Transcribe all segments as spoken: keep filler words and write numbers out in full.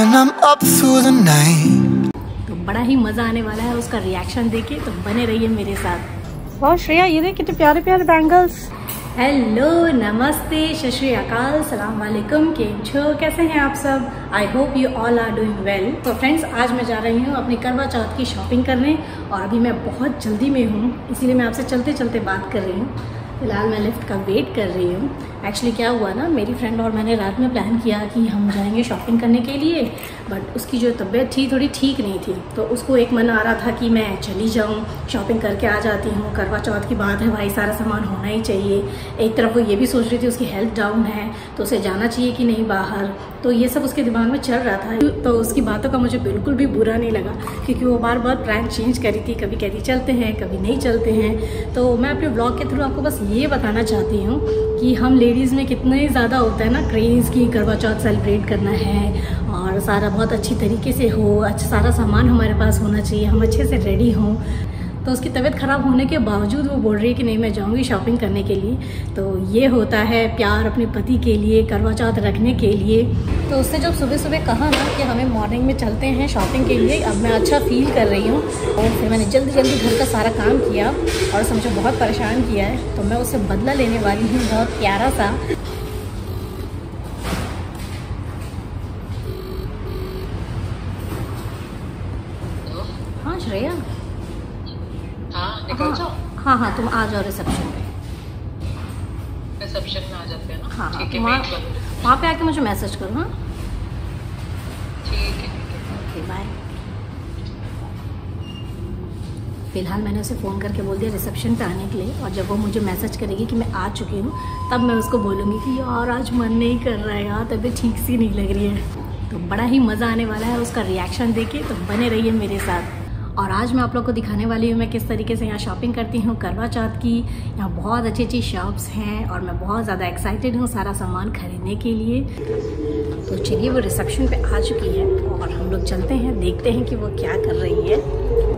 and I'm up through the night. तो बड़ा ही मजा आने वाला है उसका रिएक्शन देखिए, तो बने रहिए मेरे साथ। वाह श्रेया, ये देख कितने प्यारे प्यारे बैंगल्स। हेलो, नमस्ते, सत श्री अकाल, सलाम वालेकुम, केम छो, कैसे हैं आप सब? I hope you all are doing well. तो फ्रेंड्स, आज मैं जा रही हूँ अपनी करवा चौथ की शॉपिंग करने और अभी मैं बहुत जल्दी में हूँ, इसीलिए मैं आपसे चलते चलते बात कर रही हूँ। फिलहाल मैं लिफ्ट का वेट कर रही हूँ। एक्चुअली क्या हुआ ना, मेरी फ्रेंड और मैंने रात में प्लान किया कि हम जाएंगे शॉपिंग करने के लिए, बट उसकी जो तबीयत थी थोड़ी ठीक नहीं थी, तो उसको एक मन आ रहा था कि मैं चली जाऊँ, शॉपिंग करके आ जाती हूँ, करवा चौथ की बात है भाई, सारा सामान होना ही चाहिए। एक तरफ वो ये भी सोच रही थी उसकी हेल्थ डाउन है तो उसे जाना चाहिए कि नहीं बाहर, तो ये सब उसके दिमाग में चल रहा था। तो उसकी बातों का मुझे बिल्कुल भी बुरा नहीं लगा, क्योंकि वो बार बार प्लान चेंज करी थी, कभी कहती चलते हैं, कभी नहीं चलते हैं। तो मैं अपने ब्लॉग के थ्रू आपको बस ये बताना चाहती हूँ कि हम लेडीज़ में कितना ही ज़्यादा होता है ना क्रेज़ की करवा चौथ सेलिब्रेट करना है और सारा बहुत अच्छी तरीके से हो, अच्छा सारा सामान हमारे पास होना चाहिए, हम अच्छे से रेडी हों। तो उसकी तबीयत ख़राब होने के बावजूद वो बोल रही है कि नहीं मैं जाऊंगी शॉपिंग करने के लिए। तो ये होता है प्यार अपने पति के लिए, करवा चौथ रखने के लिए। तो उससे जब सुबह सुबह कहा ना कि हमें मॉर्निंग में चलते हैं शॉपिंग के लिए, अब मैं अच्छा फील कर रही हूँ। और फिर मैंने जल्दी जल्दी घर का सारा काम किया और उसने मुझे बहुत परेशान किया है, तो मैं उससे बदला लेने वाली हूँ बहुत प्यारा सा। हाँ श्रेया, हाँ हाँ हाँ तुम आ जाओ रिसेप्शन पे, रिसेप्शन में आ जाते हैं ना। हाँ हाँ, तुम वहाँ पे आके मुझे मैसेज करो। हाँ ठीक है, ओके बाय। फिलहाल मैंने उसे फ़ोन करके बोल दिया रिसेप्शन पे आने के लिए, और जब वो मुझे मैसेज करेगी कि मैं आ चुकी हूँ तब मैं उसको बोलूँगी कि यार आज मन नहीं कर रहा है यार, तबीयत ठीक सी नहीं लग रही है। तो बड़ा ही मज़ा आने वाला है उसका रिएक्शन देखिए, तो बने रहिए मेरे साथ। और आज मैं आप लोग को दिखाने वाली हूँ मैं किस तरीके से यहाँ शॉपिंग करती हूँ करवा चौथ की। यहाँ बहुत अच्छी अच्छी शॉप्स हैं और मैं बहुत ज़्यादा एक्साइटेड हूँ सारा सामान खरीदने के लिए। तो चलिए, वो रिसेप्शन पे आ चुकी है और हम लोग चलते हैं, देखते हैं कि वो क्या कर रही है।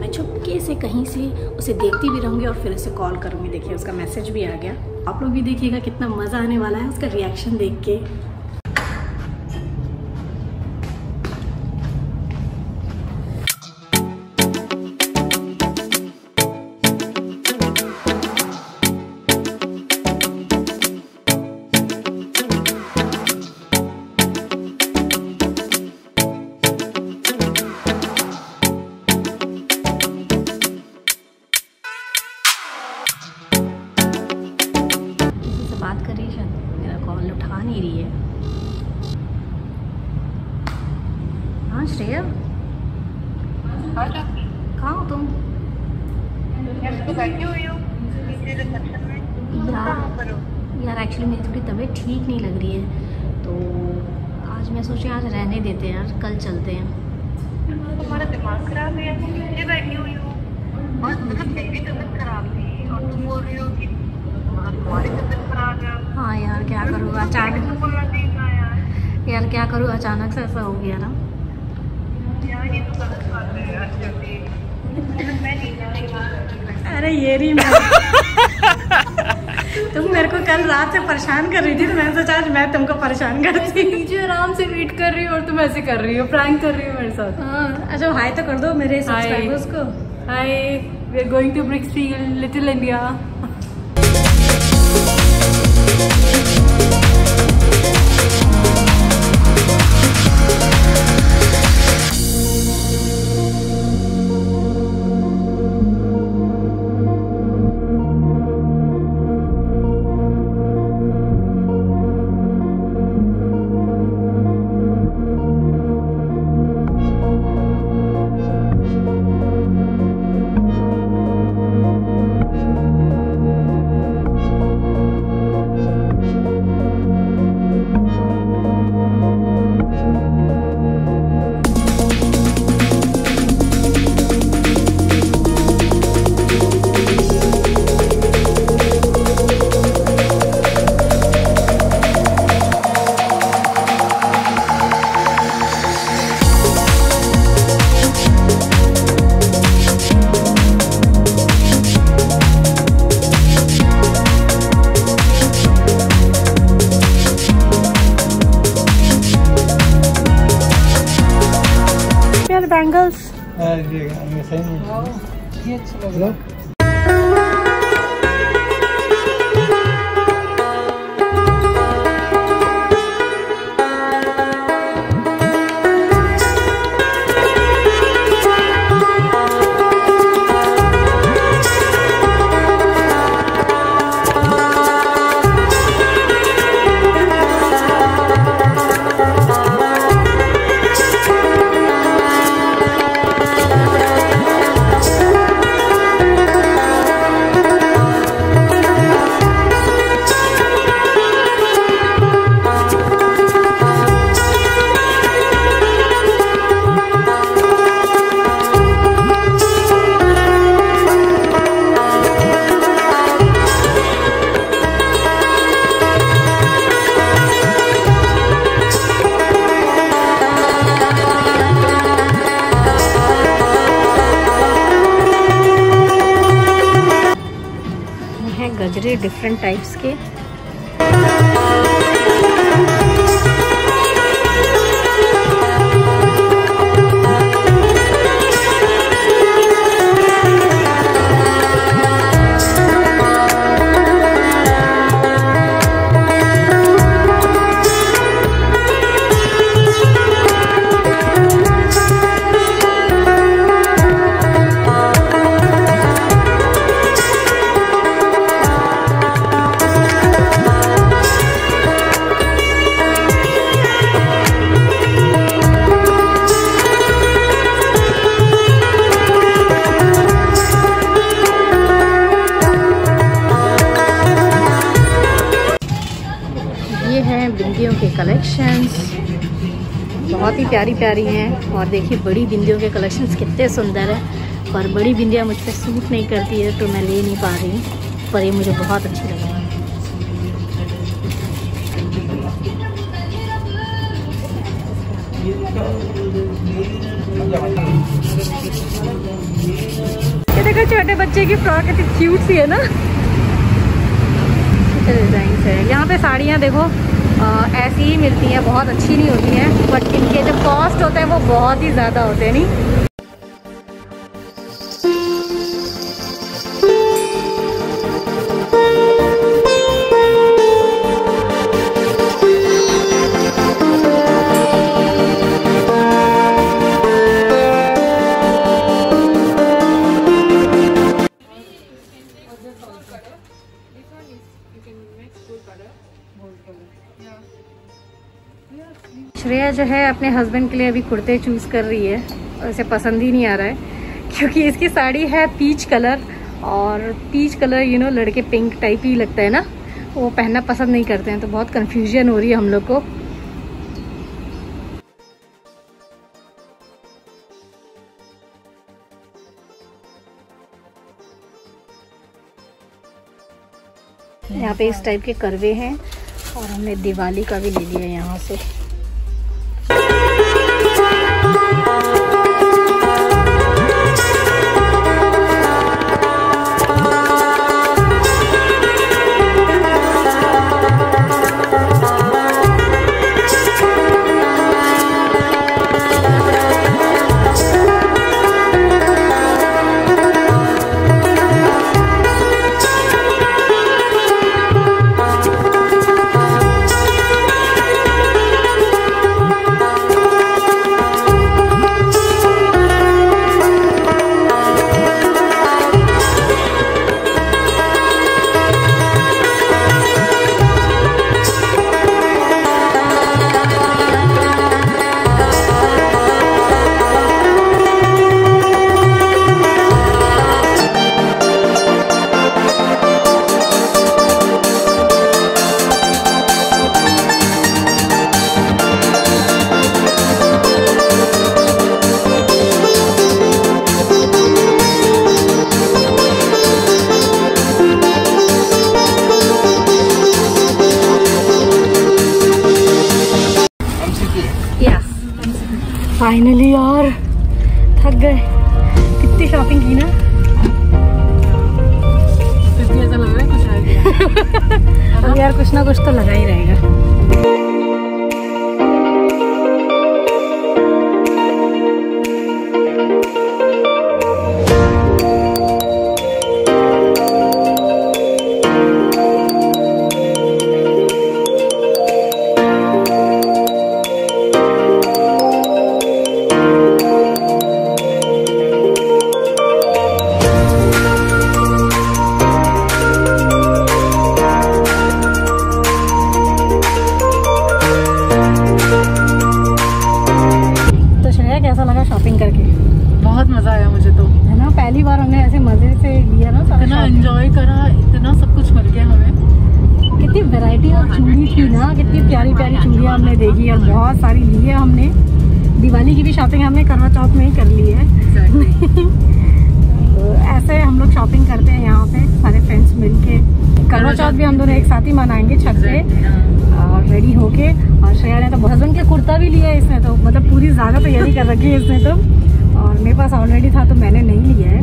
मैं चुपके से कहीं से उसे देखती भी रहूँगी और फिर उसे कॉल करूँगी। देखिए, उसका मैसेज भी आ गया। आप लोग भी देखिएगा कितना मज़ा आने वाला है उसका रिएक्शन देख के। श्रेया, कहाँ हो तुम? बैठी हुई हो यार। एक्चुअली मेरी थोड़ी तबीयत ठीक नहीं लग रही है, तो आज मैं सोची आज रहने देते हैं यार, कल चलते हैं। तुम्हारा दिमाग खराब है, इसलिए बैठी हुई हो। मतलब मेरी तबीयत खराब थी और तुम बोल रही हो कि तुम्हारी तबीयत खराब है। हाँ यार, क्या करूँ अचानक, यार क्या करूँ अचानक से ऐसा हो गया ना। ये तो गलत बात है यार, जल्दी मैं नहीं। अरे ये नहीं तुम मेरे को कल रात से परेशान कर रही थी, तो मैंने सोचा आज मैं तुमको परेशान करती हूँ। नीचे आराम से वेट कर रही हो और तुम ऐसे कर रही हो, प्रैंक कर रही हो मेरे साथ। हाँ अच्छा, हाय तो कर दो मेरे सब्सक्राइबर्स को। Hi, we are going to Brickfield, little India. ये अच्छा लग रहा है। गजरे डिफरेंट टाइप्स के के कलेक्शंस बहुत ही प्यारी प्यारी हैं। और देखिए बड़ी बिंदियों के कलेक्शंस कितने सुंदर हैं, पर बड़ी बिंदियाँ मुझ पर सूट नहीं करती है तो मैं ले नहीं पा रही हूँ, पर ये मुझे बहुत अच्छी लगी। ये देखो छोटे बच्चे की फ्रॉक कितनी क्यूट सी है ना, डिजाइन है। यहाँ पे साड़ियाँ देखो आ, ऐसी ही मिलती हैं, बहुत अच्छी नहीं होती हैं, बट इनके जो कॉस्ट होते हैं वो बहुत ही ज़्यादा होते हैं। नहीं श्रेया जो है अपने हस्बैंड के लिए अभी कुर्ते चूज़ कर रही है और उसे पसंद ही नहीं आ रहा है, क्योंकि इसकी साड़ी है पीच कलर, और पीच कलर यू नो लड़के पिंक टाइप ही लगता है ना, वो पहनना पसंद नहीं करते हैं, तो बहुत कंफ्यूजन हो रही है हम लोग को। यहाँ पे इस टाइप के करवे हैं और हमने दिवाली का भी ले लिया यहाँ से। फाइनली यार थक गए, कितनी शॉपिंग की ना, कितनी ऐसा लग रहा है कुछ आ गया। अब यार कुछ ना कुछ तो लगा ही रहेगा। लिया ना, इतना एंजॉय करा, इतना सब कुछ मिल गया हमें। कितनी वैरायटी ऑफ चूड़ी थी ना, कितनी प्यारी प्यारी चूड़ियाँ हमने देखी और बहुत सारी ली है हमने। दिवाली की भी शॉपिंग हमने करवा चौथ में ही कर ली है। तो ऐसे हम लोग शॉपिंग करते हैं यहाँ पे सारे फ्रेंड्स मिल के। करवा चौथ भी हम दोनों एक साथ ही मनाएंगे छत पे और रेडी होके। और श्रेया ने तो हस्बैंड के कुर्ता भी लिया है इसने, तो मतलब पूरी ज़्यादा तैयारी कर रखी है इसने तो। और मेरे पास ऑलरेडी था तो मैंने नहीं लिया है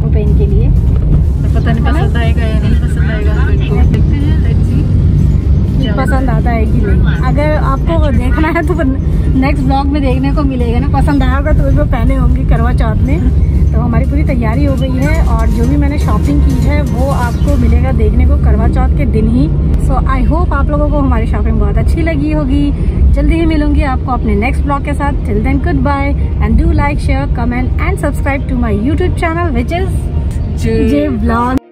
वो पेन के लिए। तो पता नहीं पसंद आएगा या नहीं पसंद आएगा, देखते हैं, लेट्स सी पसंद आता है कि नहीं। अगर आपको देखना है तो नेक्स्ट ब्लॉग में देखने को मिलेगा ना, पसंद आया होगा तो उसको पहने होंगी करवा चौथ में। तो हमारी पूरी तैयारी हो गई है और जो भी मैंने शॉपिंग की है वो आपको मिलेगा देखने को करवा चौथ के दिन ही। सो आई होप आप लोगों को हमारी शॉपिंग बहुत अच्छी लगी होगी। जल्दी ही मिलूंगी आपको अपने नेक्स्ट ब्लॉग के साथ। Till then good bye and do like share comment and subscribe to my YouTube channel which is J blog.